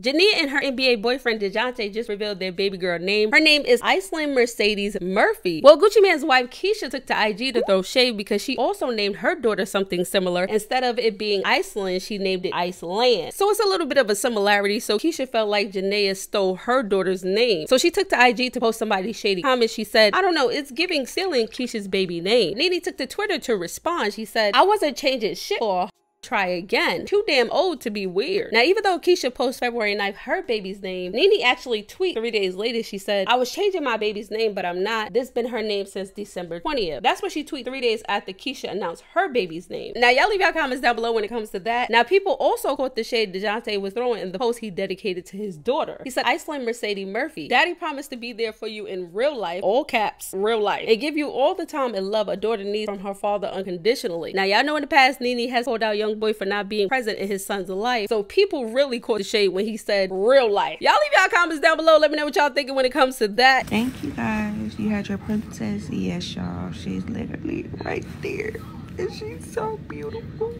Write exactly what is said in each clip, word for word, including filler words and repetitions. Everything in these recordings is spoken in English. Jania and her N B A boyfriend Dejounte just revealed their baby girl name. Her name is Iceland Mercedes Murphy. Well, Gucci Mane's wife Keyshia took to I G to throw shade because she also named her daughter something similar. Instead of it being Iceland, she named it Iceland. So it's a little bit of a similarity. So Keyshia felt like Jania stole her daughter's name. So she took to I G to post somebody's shady comment. She said, "I don't know, it's giving stealing Keyshia's baby name." Nene took to Twitter to respond. She said, "I wasn't changing shit for try again. Too damn old to be weird." Now, even though Keyshia posts February ninth her baby's name, Nene actually tweeted three days later. She said, "I was changing my baby's name, but I'm not. This been her name since December twentieth. That's what she tweeted three days after Keyshia announced her baby's name. Now, y'all leave y'all comments down below when it comes to that. Now, people also caught the shade Dejounte was throwing in the post he dedicated to his daughter. He said, "Iceland Mercedes Murphy, daddy promised to be there for you in real life," all caps, real life, "and give you all the time and love a daughter needs from her father unconditionally." Now, y'all know in the past, Nene has called out young boy for not being present in his son's life, so people really caught the shade when he said real life. Y'all leave y'all comments down below, let me know what y'all thinking when it comes to that. Thank you guys. You had your princess. Yes, y'all, she's literally right there and she's so beautiful.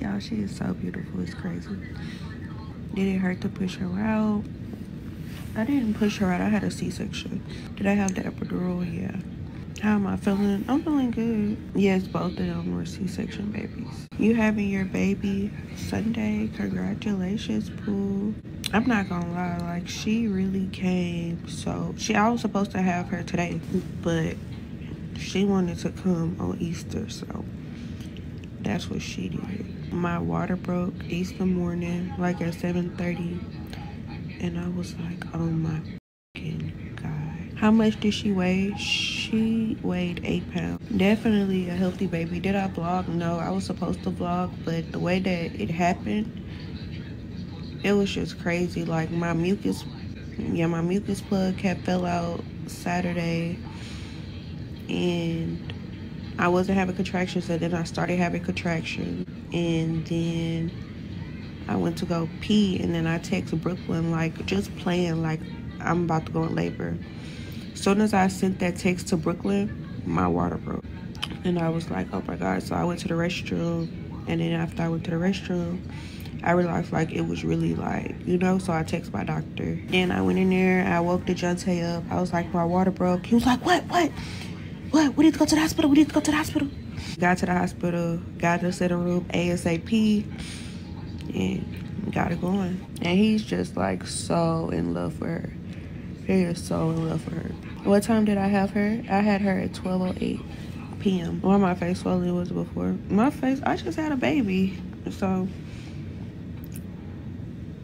Y'all, she is so beautiful, it's crazy. Did it hurt to push her out? I didn't push her out, I had a C-section. Did I have the epidural? Yeah. How am I feeling? I'm feeling good. Yes, both of them were C-section babies. You having your baby Sunday. Congratulations, Pooh. I'm not gonna lie, like, she really came. So, she, I was supposed to have her today, but she wanted to come on Easter, so that's what she did. My water broke Easter morning, like at seven thirty, and I was like, oh my God. How much did she weigh? She She weighed eight pounds. Definitely a healthy baby. Did I vlog? No, I was supposed to vlog, but the way that it happened, it was just crazy. Like my mucus, yeah, my mucus plug had fell out Saturday, and I wasn't having contractions, so then I started having contractions, and then I went to go pee, and then I texted Brooklyn, like just playing, like I'm about to go in labor. As soon as I sent that text to Brooklyn, my water broke. And I was like, oh my God. So I went to the restroom. And then after I went to the restroom, I realized like it was really like, you know, so I texted my doctor. Then I went in there and I woke Dejounte up. I was like, my water broke. He was like, what, what? What? We need to go to the hospital. We need to go to the hospital. Got to the hospital, got us in the room ASAP. And got it going. And he's just like so in love with her. They are so in love with her. What time did I have her? I had her at twelve oh eight p m Why my face swollen was before? My face, I just had a baby. So,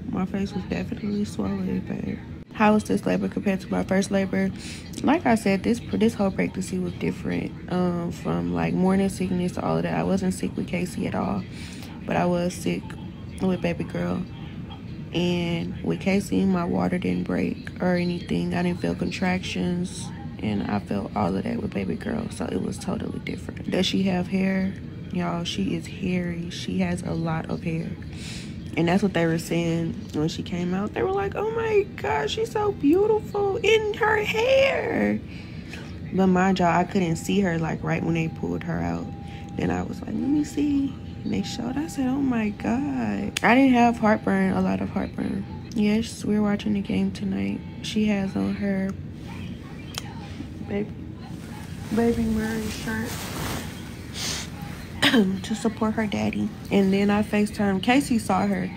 my face was definitely swollen, babe. How was this labor compared to my first labor? Like I said, this this whole pregnancy was different. Um, from like morning sickness to all of that. I wasn't sick with Casey at all. But I was sick with baby girl. And with Casey, my water didn't break or anything. I didn't feel contractions, and I felt all of that with baby girl, so it was totally different. Does she have hair? Y'all, she is hairy. She has a lot of hair, and that's what they were saying when she came out. They were like, oh my God, she's so beautiful in her hair. But mind y'all, I couldn't see her like right when they pulled her out. Then I was like, let me see. And they showed. I said, oh my God. I didn't have heartburn, a lot of heartburn. Yes, we're watching the game tonight. She has on her baby, baby Murray shirt to support her daddy. And then I FaceTimed. Casey saw her,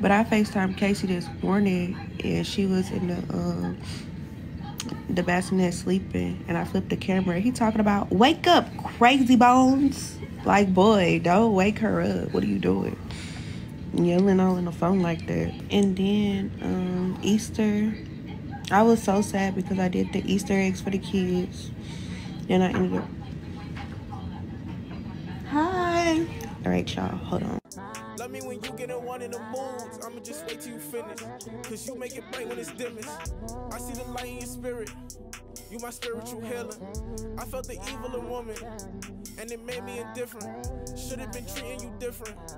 but I FaceTimed Casey this morning, and she was in the um, the bassinet sleeping, and I flipped the camera. He talking about, wake up, crazy bones. Like, boy, don't wake her up. What are you doing? Yelling all on the phone like that. And then um, Easter, I was so sad because I did the Easter eggs for the kids. And I ended up... Hi. All right, y'all, hold on. Love me when you get in one in the moods. I'ma just wait till you finish. Cause you make it bright when it's dimmest. I see the light in your spirit. You my spiritual healer. I felt the evil in woman. And it made me indifferent. Should have been treating you different.